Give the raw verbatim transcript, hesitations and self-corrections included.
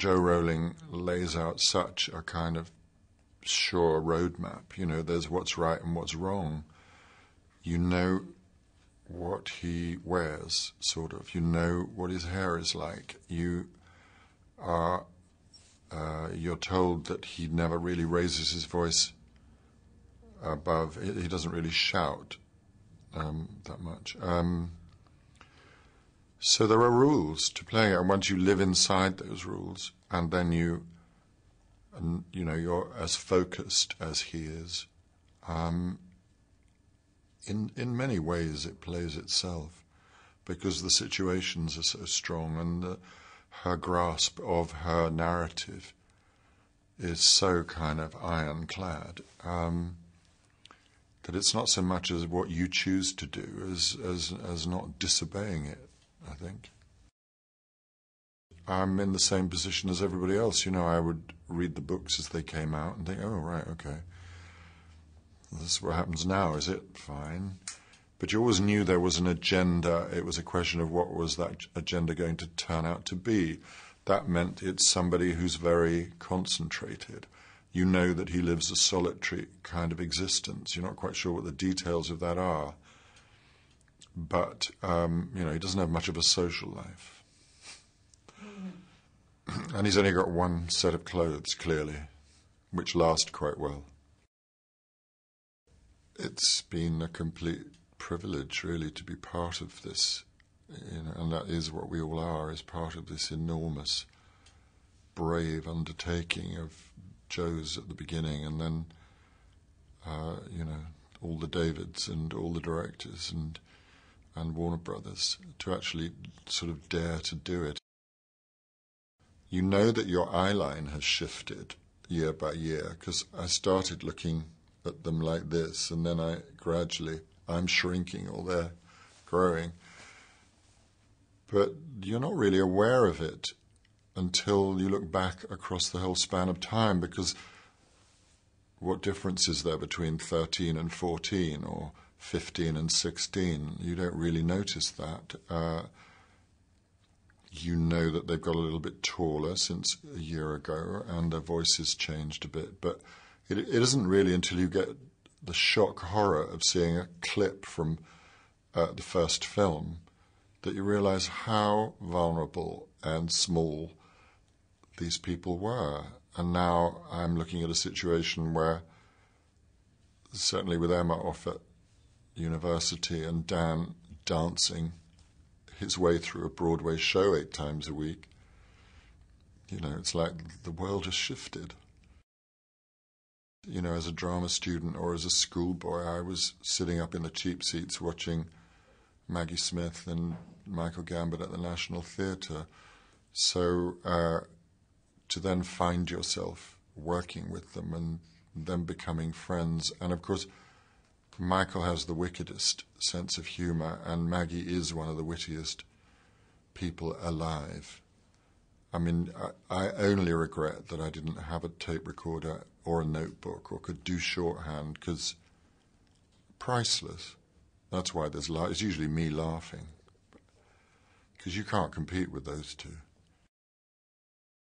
Joe Rowling lays out such a kind of sure roadmap. You know, there's what's right and what's wrong. You know what he wears, sort of. You know what his hair is like. You are, uh, you're told that he never really raises his voice above. He doesn't really shout um, that much. Um, so there are rules to play, and once you live inside those rules, and then you, and, you know, you're as focused as he is. Um, In, in many ways it plays itself, because the situations are so strong and the, her grasp of her narrative is so kind of ironclad um, that it's not so much as what you choose to do as, as, as not disobeying it, I think. I'm in the same position as everybody else. You know, I would read the books as they came out and think, oh, right, okay. This is what happens now, is it? Fine. But you always knew there was an agenda. It was a question of what was that agenda going to turn out to be. That meant it's somebody who's very concentrated. You know that he lives a solitary kind of existence. You're not quite sure what the details of that are. But, um, you know, he doesn't have much of a social life. Mm-hmm. And he's only got one set of clothes, clearly, which last quite well. It's been a complete privilege, really, to be part of this, you know, and that is what we all are, is part of this enormous, brave undertaking of Joe's at the beginning, and then, uh, you know, all the Davids and all the directors and, and Warner Brothers, to actually sort of dare to do it. You know that your eye line has shifted year by year, because I started looking at them like this, and then I gradually, I'm shrinking or they're growing. But you're not really aware of it until you look back across the whole span of time, because what difference is there between thirteen and fourteen or fifteen and sixteen? You don't really notice that. Uh, you know that they've got a little bit taller since a year ago and their voices changed a bit, but It, it isn't really until you get the shock horror of seeing a clip from uh, the first film that you realise how vulnerable and small these people were. And now I'm looking at a situation where, certainly with Emma off at university and Dan dancing his way through a Broadway show eight times a week, you know, it's like the world has shifted. You know, as a drama student or as a schoolboy, I was sitting up in the cheap seats watching Maggie Smith and Michael Gambon at the National Theatre. So uh, to then find yourself working with them and them becoming friends. And, of course, Michael has the wickedest sense of humour, and Maggie is one of the wittiest people alive. I mean, I, I only regret that I didn't have a tape recorder or a notebook or could do shorthand, because priceless. That's why there's, it's usually me laughing, because you can't compete with those two.